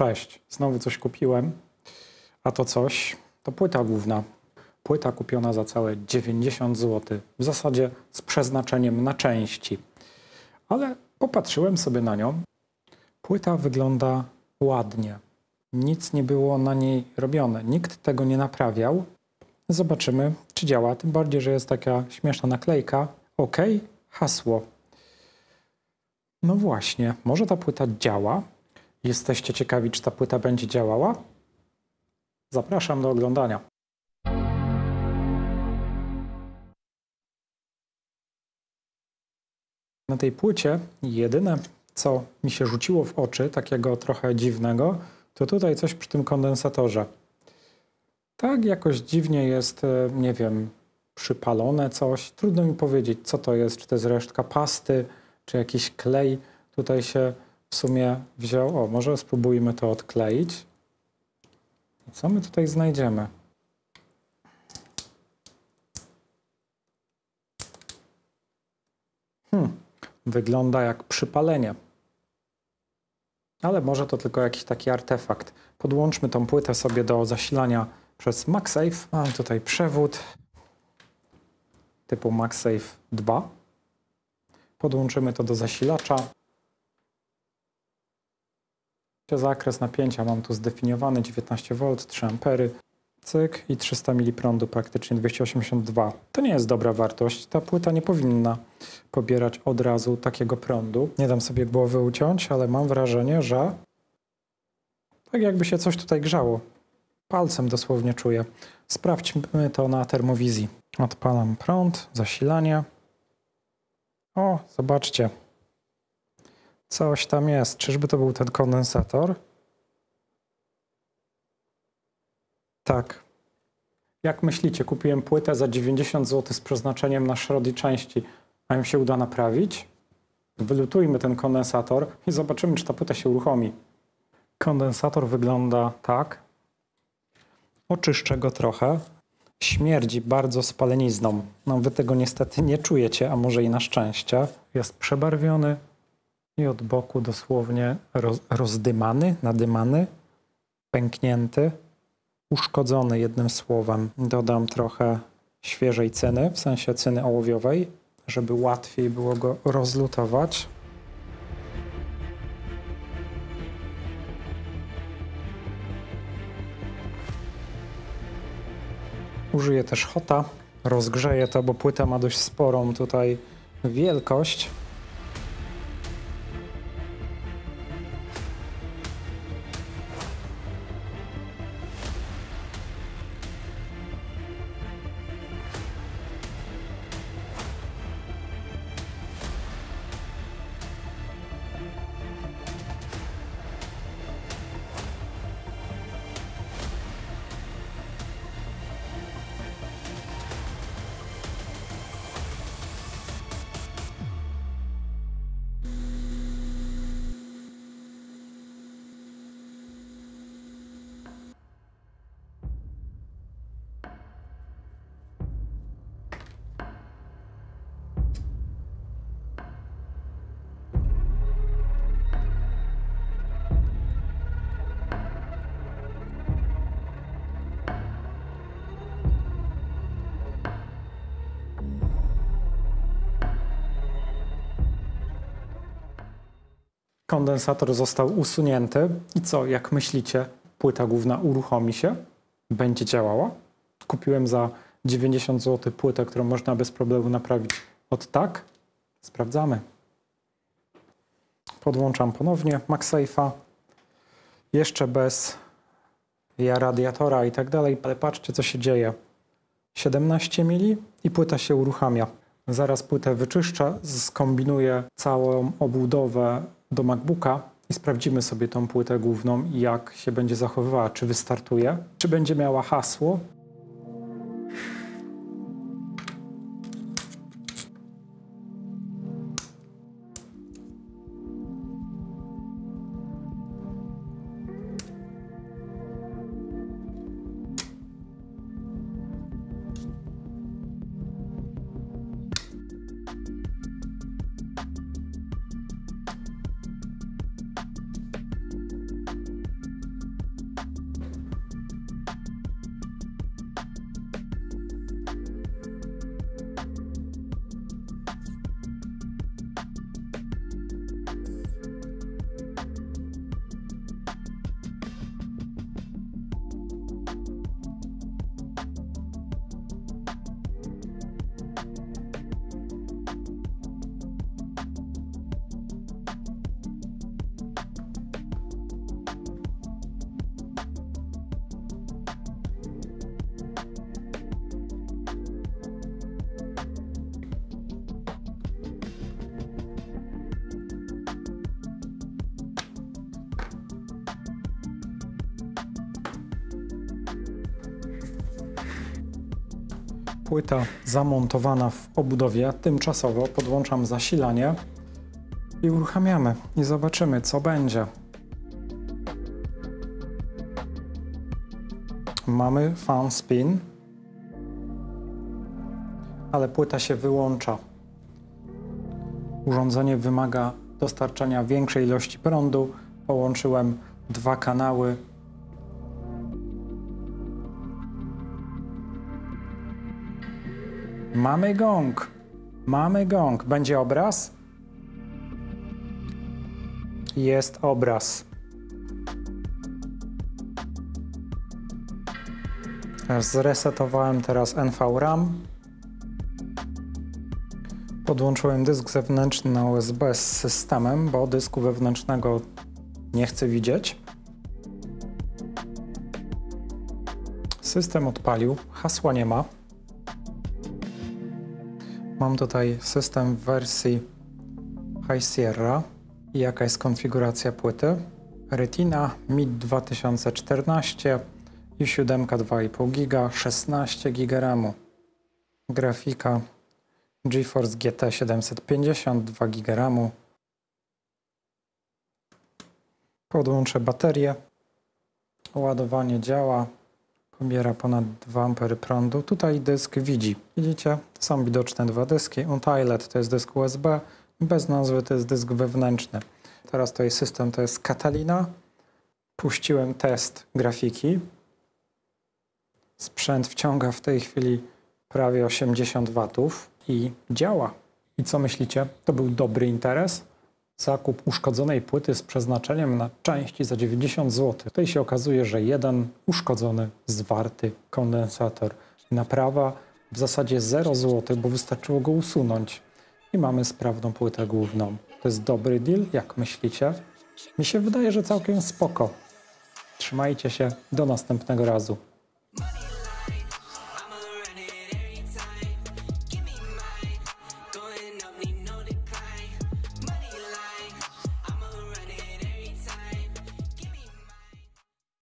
Cześć, znowu coś kupiłem, a to coś to płyta główna. Płyta kupiona za całe 90 zł, w zasadzie z przeznaczeniem na części. Ale popatrzyłem sobie na nią, płyta wygląda ładnie. Nic nie było na niej robione, nikt tego nie naprawiał. Zobaczymy, czy działa, tym bardziej, że jest taka śmieszna naklejka. OK, hasło. No właśnie, może ta płyta działa? Jesteście ciekawi, czy ta płyta będzie działała? Zapraszam do oglądania. Na tej płycie jedyne, co mi się rzuciło w oczy, takiego trochę dziwnego, to tutaj coś przy tym kondensatorze. Tak jakoś dziwnie jest, nie wiem, przypalone coś. Trudno mi powiedzieć, co to jest, czy to jest resztka pasty, czy jakiś klej tutaj się w sumie wziął. O, może spróbujmy to odkleić. Co my tutaj znajdziemy? Wygląda jak przypalenie. Ale może to tylko jakiś taki artefakt. Podłączmy tą płytę sobie do zasilania przez MagSafe. Mam tutaj przewód typu MagSafe 2. Podłączymy to do zasilacza. Zakres napięcia mam tu zdefiniowany 19 V, 3 A, cyk i 300 mili prądu, praktycznie 282. To nie jest dobra wartość, ta płyta nie powinna pobierać od razu takiego prądu. Nie dam sobie głowy uciąć, ale mam wrażenie, że tak jakby się coś tutaj grzało. Palcem dosłownie czuję. Sprawdźmy to na termowizji. Odpalam prąd, zasilanie. O, zobaczcie. Coś tam jest. Czyżby to był ten kondensator? Tak. Jak myślicie, kupiłem płytę za 90 zł z przeznaczeniem na szrot i części. A im się uda naprawić? Wylutujmy ten kondensator i zobaczymy, czy ta płyta się uruchomi. Kondensator wygląda tak. Oczyszczę go trochę. Śmierdzi bardzo spalenizną. No, wy tego niestety nie czujecie, a może i na szczęście. Jest przebarwiony. I od boku dosłownie rozdymany, nadymany, pęknięty, uszkodzony jednym słowem. Dodam trochę świeżej cyny, w sensie cyny ołowiowej, żeby łatwiej było go rozlutować. Użyję też hota, rozgrzeję to, bo płyta ma dość sporą tutaj wielkość. Kondensator został usunięty i co, jak myślicie, płyta główna uruchomi się? Będzie działała? Kupiłem za 90 zł płytę, którą można bez problemu naprawić od tak? Sprawdzamy. Podłączam ponownie MagSafe'a, jeszcze bez radiatora i tak dalej, ale patrzcie, co się dzieje. 17 mili i płyta się uruchamia. Zaraz płytę wyczyszczę, skombinuję całą obudowę do MacBooka i sprawdzimy sobie tą płytę główną, jak się będzie zachowywała, czy wystartuje, czy będzie miała hasło. płyta zamontowana w obudowie. Tymczasowo podłączam zasilanie i uruchamiamy i zobaczymy, co będzie. Mamy fan spin, ale płyta się wyłącza. Urządzenie wymaga dostarczania większej ilości prądu. Połączyłem dwa kanały. Mamy gong. Mamy gong. Będzie obraz? Jest obraz. Zresetowałem teraz NVRAM. Podłączyłem dysk zewnętrzny na USB z systemem, bo dysku wewnętrznego nie chcę widzieć. System odpalił, hasła nie ma. Mam tutaj system w wersji High Sierra. I jaka jest konfiguracja płyty? Retina Mid 2014 i 7 2,5 GB, 16 GB RAM. Grafika GeForce GT 750, 2 GB RAM. Podłączę baterię. Ładowanie działa. Pobiera ponad 2 A prądu. Tutaj dysk widzi. Widzicie? Są widoczne dwa dyski. Untitled to jest dysk USB. Bez nazwy to jest dysk wewnętrzny. Teraz to jest system, to jest Catalina. Puściłem test grafiki. Sprzęt wciąga w tej chwili prawie 80 W i działa. I co myślicie? To był dobry interes? Zakup uszkodzonej płyty z przeznaczeniem na części za 90 zł. Tutaj się okazuje, że jeden uszkodzony, zwarty kondensator. Naprawa w zasadzie 0 zł, bo wystarczyło go usunąć. I mamy sprawną płytę główną. To jest dobry deal, jak myślicie? Mi się wydaje, że całkiem spoko. Trzymajcie się, do następnego razu.